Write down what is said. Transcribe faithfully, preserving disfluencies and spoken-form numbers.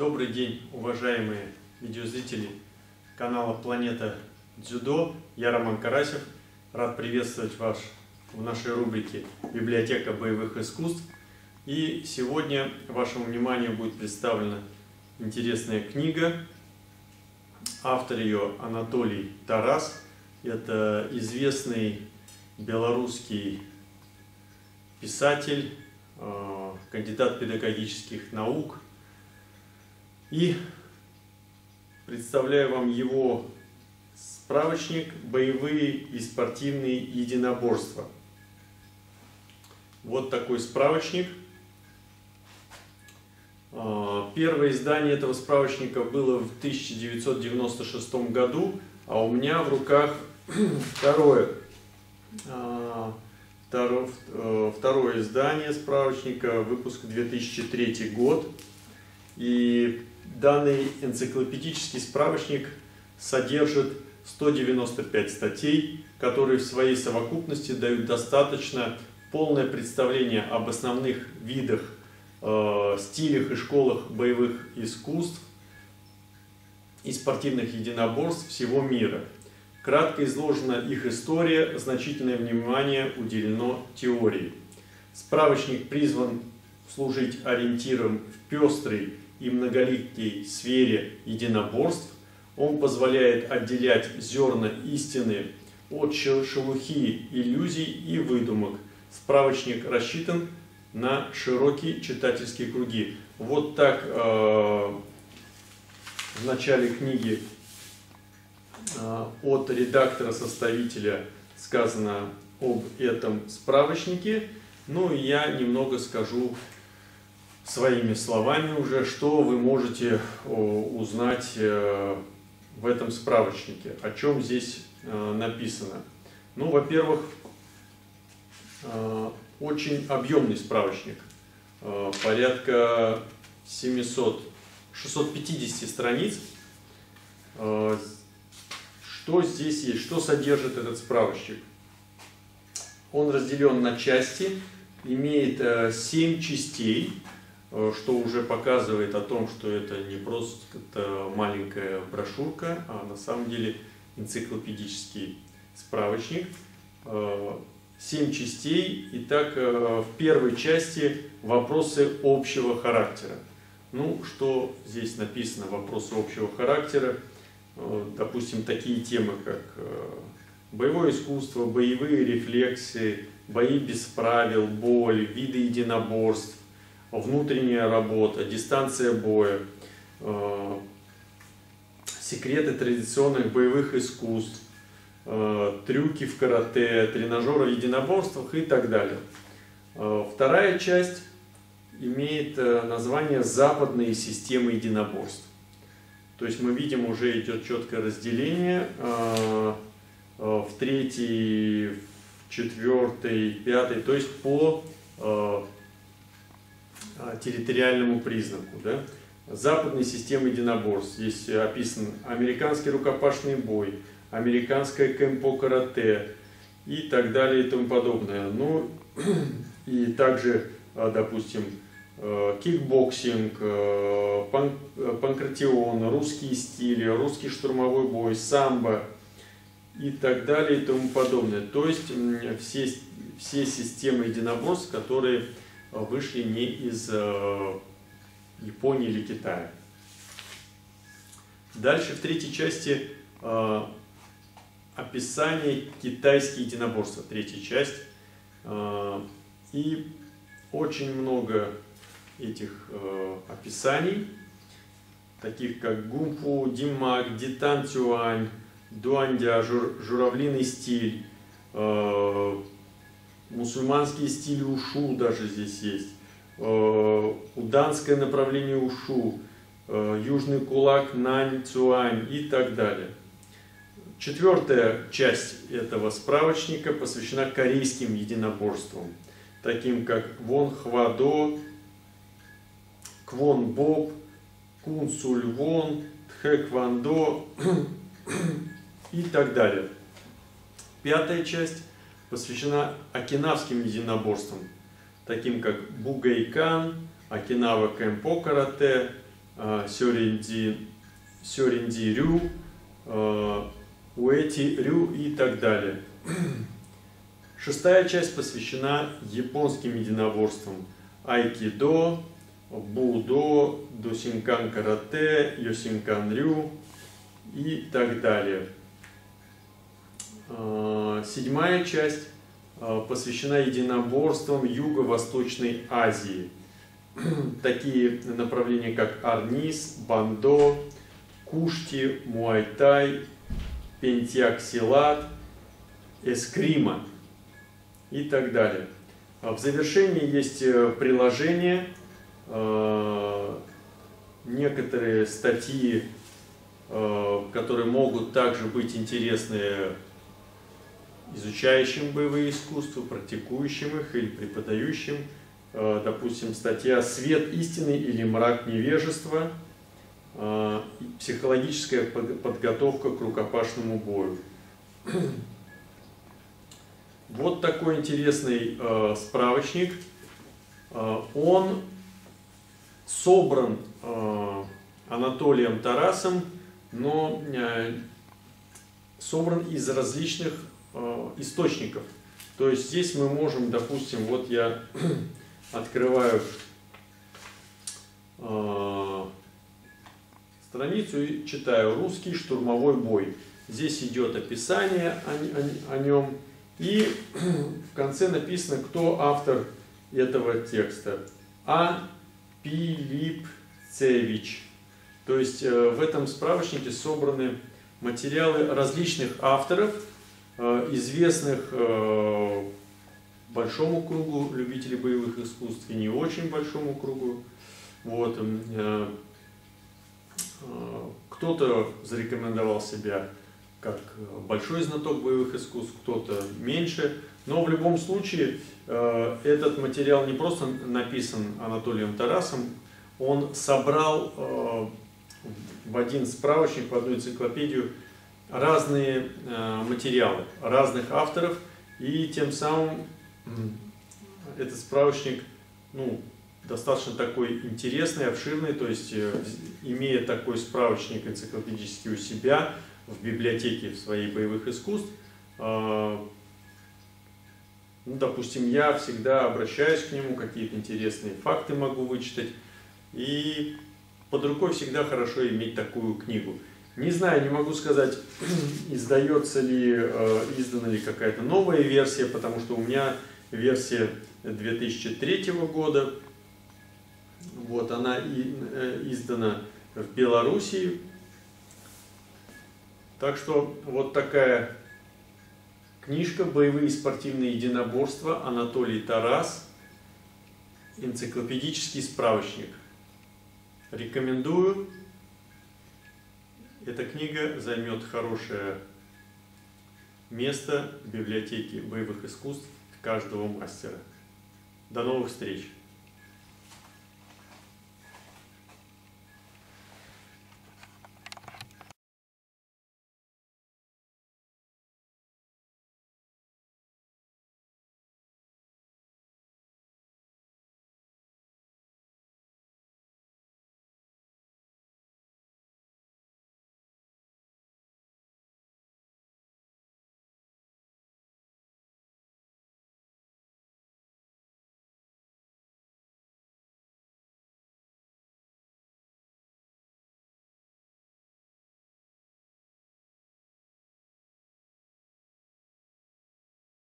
Добрый день, уважаемые видеозрители канала Планета дзюдо. Я Роман Карасев. Рад приветствовать вас в нашей рубрике «Библиотека боевых искусств». И сегодня вашему вниманию будет представлена интересная книга. Автор ее Анатолий Тарас. Это известный белорусский писатель, кандидат педагогических наук. И представляю вам его справочник «Боевые и спортивные единоборства». Вот такой справочник. Первое издание этого справочника было в тысяча девятьсот девяносто шестом году, а у меня в руках второе, второе, второе издание справочника, выпуск две тысячи третий год. И данный энциклопедический справочник содержит сто девяносто пять статей, которые в своей совокупности дают достаточно полное представление об основных видах, э, стилях и школах боевых искусств и спортивных единоборств всего мира. Кратко изложена их история, значительное внимание уделено теории. Справочник призван служить ориентиром в пестрой и многоликой сфере единоборств. Он позволяет отделять зерна истины от шелухи иллюзий и выдумок. Справочник рассчитан на широкие читательские круги. Вот так э, в начале книги э, от редактора-составителя сказано об этом справочнике. Ну и я немного скажу своими словами уже, что вы можете узнать в этом справочнике, о чем здесь написано. Ну, во-первых, очень объемный справочник, порядка семисот, шестисот пятидесяти страниц. Что здесь есть, что содержит этот справочник? Он разделен на части, имеет семь частей, что уже показывает о том, что это не просто маленькая брошюрка, а на самом деле энциклопедический справочник. Семь частей. Итак, в первой части вопросы общего характера. Ну, что здесь написано, вопросы общего характера, допустим, такие темы, как боевое искусство, боевые рефлексы, бои без правил, боль, виды единоборств, внутренняя работа, дистанция боя, э, секреты традиционных боевых искусств, э, трюки в карате, тренажеры в единоборствах и так далее. Э, вторая часть имеет название «Западные системы единоборств». То есть мы видим, уже идет четкое разделение. Э, в третьей, в четвертой, пятой, то есть по э, территориальному признаку. Да? Западные системы единоборств. Здесь описан американский рукопашный бой, американское кэмпо-карате и так далее и тому подобное. Ну и также, допустим, э, кикбоксинг, э, пан, панкратион, русские стили, русский штурмовой бой, самбо. И так далее и тому подобное. То есть все, все системы единоборств, которые вышли не из э, Японии или Китая. Дальше в третьей части э, описание китайских единоборств. Третья часть. Э, и очень много этих э, описаний, таких как гунфу, димак, дитан цюань, дуандя, жур, журавлиный стиль, э, мусульманские стили ушу даже здесь есть, э, уданское направление ушу, э, южный кулак, нань, цуань и так далее. Четвертая часть этого справочника посвящена корейским единоборствам, таким как вон хвадо, квон боб, кун сульвон, тхэквондо и так далее. Пятая часть посвящена окинавским единоборствам, таким как бугайкан, окинава кэмпо карате, сёринди-рю, уэти-рю и так далее. Шестая часть посвящена японским единоборствам: айкидо, будо, досинкан карате, йосинкан-рю и так далее. Седьмая часть посвящена единоборствам Юго-Восточной Азии. Такие направления, как арнис, бандо, кушти, муайтай, пентиаксилат, эскрима и так далее. В завершении есть приложение, некоторые статьи, которые могут также быть интересны изучающим боевые искусства, практикующим их или преподающим. Допустим, статья «Свет истины или мрак невежества. Психологическая подготовка к рукопашному бою». Вот такой интересный справочник. Он собран Анатолием Тарасом, но собран из различных источников. То есть здесь мы можем, допустим, вот я открываю э, страницу и читаю «Русский штурмовой бой». Здесь идет описание о, о, о нем, и в конце написано, кто автор этого текста. Анпилипцевич. То есть э, в этом справочнике собраны материалы различных авторов, известных большому кругу любителей боевых искусств и не очень большому кругу. Вот. Кто-то зарекомендовал себя как большой знаток боевых искусств, кто-то меньше. Но в любом случае этот материал не просто написан Анатолием Тарасом, он собрал в один справочник, в одну энциклопедию разные э, материалы разных авторов, и тем самым этот справочник, ну, достаточно такой интересный, обширный. То есть э, имея такой справочник энциклопедический у себя в библиотеке в своей боевых искусств, э, ну, допустим, я всегда обращаюсь к нему, какие-то интересные факты могу вычитать, и под рукой всегда хорошо иметь такую книгу. Не знаю, не могу сказать, издается ли, издана ли какая-то новая версия, потому что у меня версия две тысячи третьего года. Вот, она издана в Белоруссии. Так что вот такая книжка «Боевые и спортивные единоборства. Анатолий Тарас. Энциклопедический справочник». Рекомендую. Эта книга займет хорошее место в библиотеке боевых искусств каждого мастера. До новых встреч!